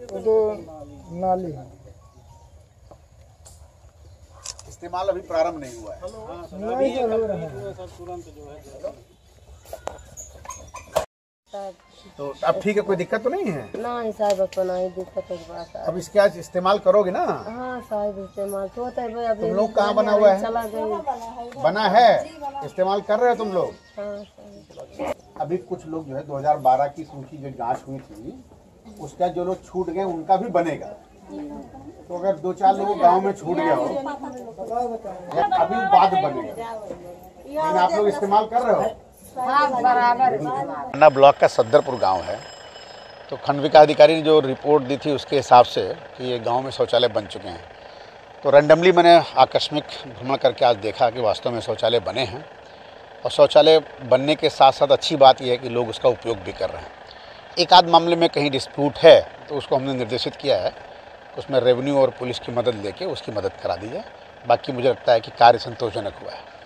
वो तो नाली है, इस्तेमाल अभी प्रारंभ नहीं हुआ है। तो अब ठीक है, कोई दिक्कत तो नहीं है ना साहब? तो नहीं दिक्कत है। अब इसके आज इस्तेमाल करोगे ना? हाँ साहब, इस्तेमाल तो होता है। तुम लोग कहाँ बना हुआ है? बना है, इस्तेमाल कर रहे हो तुम लोग? हाँ। अभी कुछ लोग जो है 2012 की सूखी जो जांच हुई थी उसका जो लोग छूट गए उनका भी बनेगा। तो अगर 2-4 लोग गाँव में छूट गया हो अभी बाद बनेगा, लेकिन आप लोग इस्तेमाल कर रहे हो। खन्ना ब्लॉक का सदरपुर गांव है, तो खंड विकास अधिकारी ने जो रिपोर्ट दी थी उसके हिसाब से कि ये गांव में शौचालय बन चुके हैं, तो रैंडमली मैंने आकस्मिक भ्रमण करके आज देखा कि वास्तव में शौचालय बने हैं। और शौचालय बनने के साथ साथ अच्छी बात यह है कि लोग उसका उपयोग भी कर रहे हैं। एक आध मामले में कहीं डिस्प्यूट है तो उसको हमने निर्देशित किया है, उसमें रेवेन्यू और पुलिस की मदद लेके उसकी मदद करा दी जाए। बाकी मुझे लगता है कि कार्य संतोषजनक हुआ है।